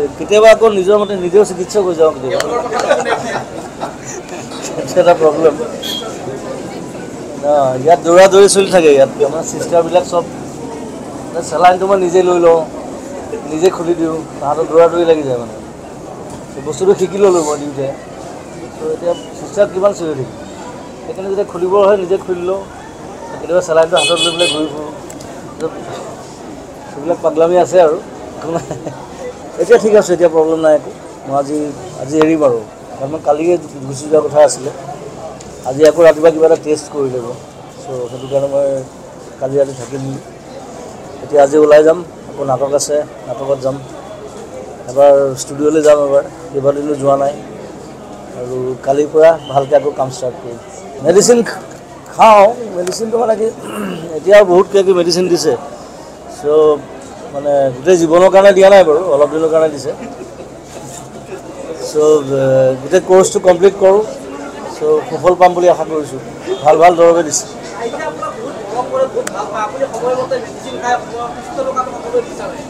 निजर मत निजे चिकित्सक हो जाओ प्रब्लेम दौरा दौरी चलि थके सिस्टारबिल सब चलान तो मैं निजे लै लो निजे खुली दिव हाथों दौरा दौरी लगी जाए मैं बस्तु तो शिकी ललो मैं दिवते तो सिस्टार कि चलि थी सैकने जो खुल निजे खुली लो क्या चलान तो हाथ लै पे घूरी फूर सब पागलामी आसे और इतना ठीक है इतना प्रब्लेम ना एक मैं आज आज हेम और कारण कल गुस कथा आज आको रात क्या टेस्ट कर लो सो सैन मैं कल रात थकिल इतना आज ऊल् आको नाटक आसे नाटक जाम एबार स्टूडियोले जाम केबादिनो जो ना और कल भालक आको काम स्टार्ट कर मेडिसिन खाओ मेडिसिन तो मैं कि इतना बहुत क्या कि मेडिसिन दी सो माने गोटे जीवन कारण दिया ना बार अलग दिन कारण दी सो गोटे कोर्स तो कमप्लीट करूँ सो सफल पाम आशा कर दरवे दी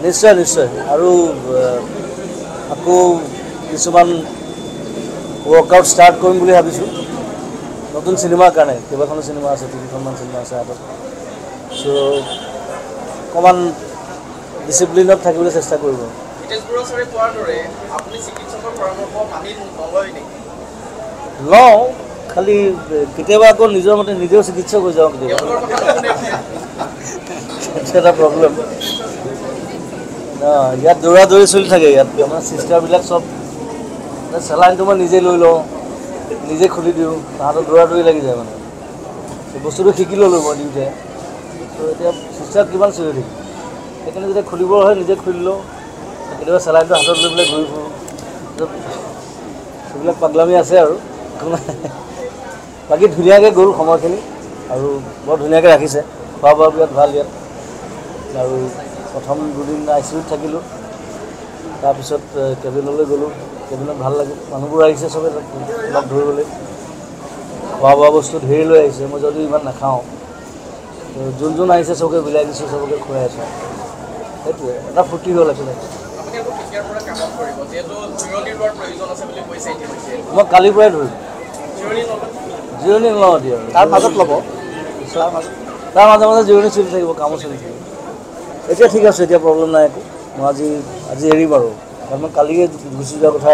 निश्चय निश्चय और आपको किसान वर्कआउट स्टार्ट कर भाई नतुन सिनेमार कारण कईबाखो सिनेमा तीन सिनेमा हाथ सो अकान डिसिप्लिन थकबले चेष्टा कर लौ खाली केको निजर मत निजे चिकित्सक हो जाओ प्रब्लेम दौरा दौरी चलि थके सिस्टारबिल सब चलान तो मैं निजे लै लो निजे खुली दिव हाथों दौरा दौरी लगी जाए मैं बस्तु तो शिकी ललो मैं दिवते तो सिस्टार कि चलि थी सैकने जो खुल निजे खुली लो क्या चलान तो हाथों लै पे घूरी फूर सब पागलामी आसे और बाकी धुनियाके गल समयखिनि और बहुत धुनियाके राखिसे खुआ बुआ बिराट भाल इतना और प्रथम दुदिन आई सी यूत थकिल तारपिছত केबिनले गलो केबिनत भाल लगे मानुहबोर आइसे सबे लग धरिबले खुआ बुआ बस्तु धरि लै आइसे मैं जदि इमान नाखाओ जोन जोन आइसे सबके बिलाई दिसो सबके खुआइ आइसे एतुए एटा फुर्ति हल आइसे मैं कल धरम जिरणी नौ तार मजत लब तार माजे माजे जिरणी चलि थी कम चलि थी इतना ठीक है इतना प्रब्लेम ना एक मैं आज आज हेम और कारण कल गुस कथा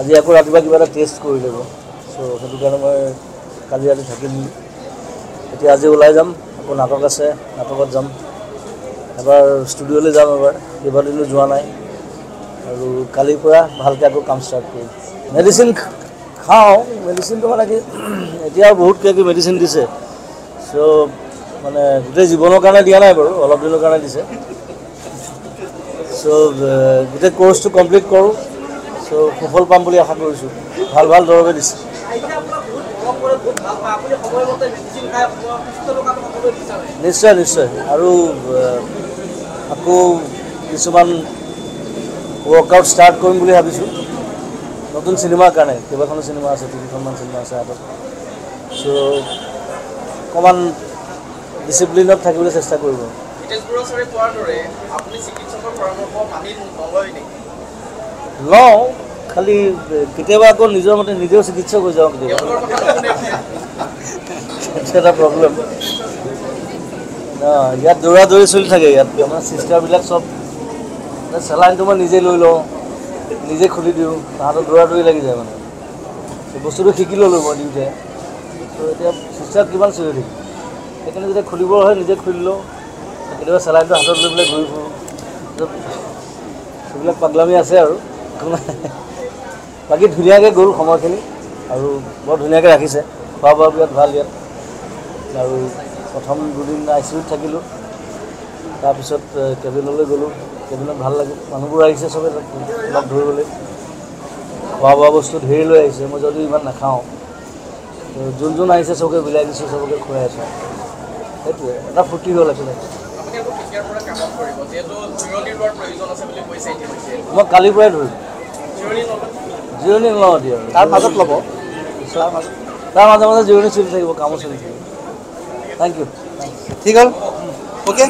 आज आको रात क्या टेस्ट कर लो सो सैन मैं कल रात थकिल इतना आज ऊल् जाम आको नाटक आसे नाटक जाम एबार स्टूडियोले जाम केबादिनो जो ना और कल भालक आको काम स्टार्ट कर मेडिसिन खाओ मेडिसिन तो मैं कि इतना बहुत क्या कि मेडिसिन दी सो मैं गोटे जीवन कारण दिया ना बार अलग दिन कारण दी सो गोटे कोर्स तो कमप्लीट करूँ सो सफल पाम आशा कर दरवे दी निश्चय निश्चय और आपको किसान वर्कआउट स्टार्ट कर भाई नतुन सिनेमार कारण कईबाखो सिनेमा तीन सिनेमा हाथ सो अकान डिसिप्लिन थकबले चेष्टा कर लौ खाली केको निजर मत निजे चिकित्सक हो जाओ क्या प्रब्लेम दौरा दौरी चलि थके सिस्टारबिल सब चलान तो मैं निजे लै लो निजे खुली दिव हाथों दौरा दौरी लगी जाए मैं बस्तु तो शिकी ललो मैं दिवते तो सिस्टार कि चलि थी सैकने जो खुल निजे खुली लो क्या चलान तो हाथों लै पे घूरी फूर सब पागलामी आसे और बाकी धुनियाके गल समयखिनि और बहुत धुनियाके राखिसे खुआ बुआ बिराट भाल इतना और प्रथम दुदिन आई सी यूत थकिल तारपिছত केबिनले गलो केबिनत भाल लगे मानुहबोर आइसे सबे लग धरिबले खुआ बुआ बस्तु धरि लै आइसे मैं जदि इमान नाखाओ जोन जोन आइसे सबके बिलाई दिसो सबके खुआइ आइसे एतुए एटा फुर्ति हल आइसे मैं कल धरम जिरणी नौ तार मजत लब तार माजे माजे जिरणी चलि थी कम चलि थी थैंक यू ठीक है ओके।